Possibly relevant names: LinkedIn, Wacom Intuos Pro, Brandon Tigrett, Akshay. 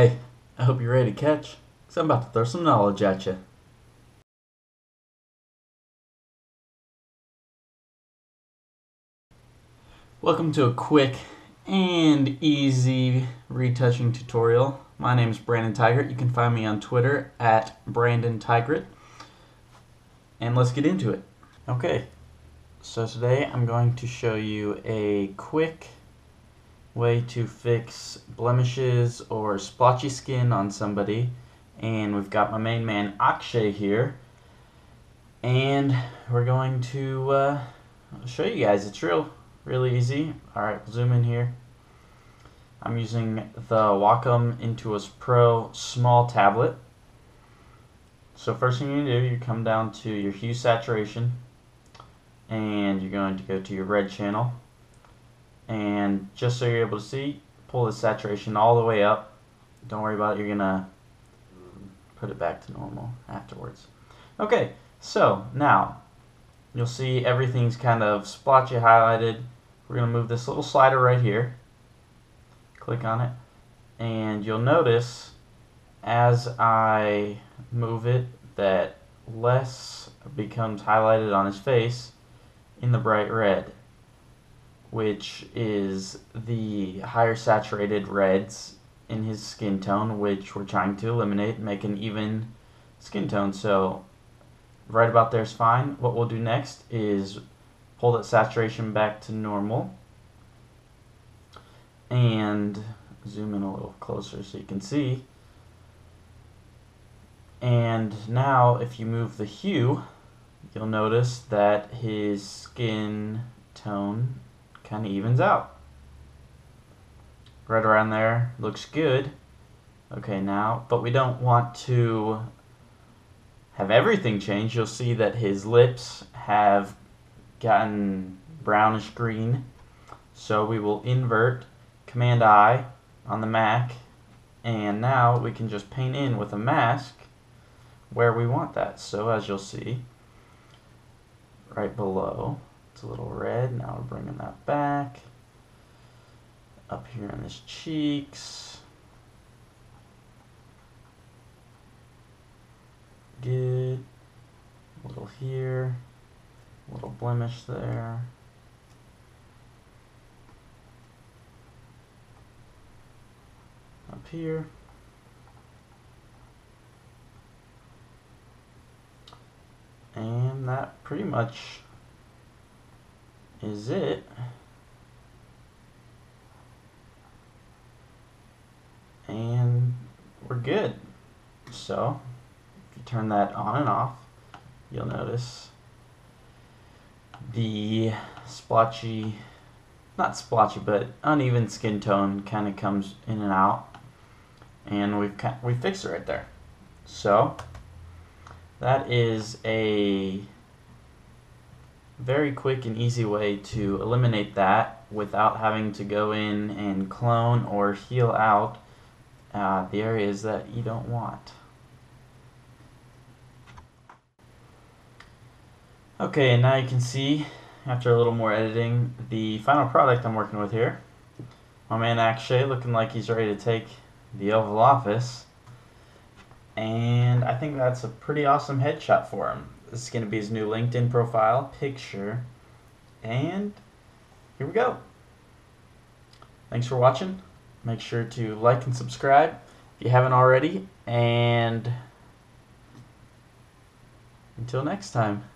Hey, I hope you're ready to catch, because I'm about to throw some knowledge at you. Welcome to a quick and easy retouching tutorial. My name is Brandon Tigrett. You can find me on Twitter at Brandon Tigrett. And let's get into it. Okay, so today I'm going to show you a quick way to fix blemishes or splotchy skin on somebody, and we've got my main man Akshay here, and we're going to show you guys. It's really easy. Alright, zoom in here. I'm using the Wacom Intuos Pro small tablet. So first thing you do, you come down to your hue saturation, and you're going to go to your red channel. And just so you're able to see, pull the saturation all the way up. Don't worry about it, you're gonna put it back to normal afterwards. Okay, so now you'll see everything's kind of splotchy, highlighted. We're gonna move this little slider right here, click on it, and you'll notice as I move it that less becomes highlighted on his face in the bright red, which is the higher saturated reds in his skin tone, which we're trying to eliminate and make an even skin tone. So right about there is fine. What we'll do next is pull that saturation back to normal and zoom in a little closer so you can see. And now if you move the hue, you'll notice that his skin tone kind of evens out. Right around there looks good. Okay, now, but we don't want to have everything change. You'll see that his lips have gotten brownish green, so we will invert Command I on the Mac, and now we can just paint in with a mask where we want that. So as you'll see, right below a little red. Now we're bringing that back up here on his cheeks. Good. A little here, a little blemish there. Up here. And that pretty much is it. And we're good. So if you turn that on and off, you'll notice the splotchy, not splotchy, but uneven skin tone kind of comes in and out. And we fixed it right there. So that is a very quick and easy way to eliminate that without having to go in and clone or heal out the areas that you don't want. Okay, and now you can see, after a little more editing, the final product I'm working with here. My man Akshay looking like he's ready to take the Oval Office. And I think that's a pretty awesome headshot for him. This is going to be his new LinkedIn profile picture, and here we go. Thanks for watching. Make sure to like and subscribe if you haven't already, and until next time.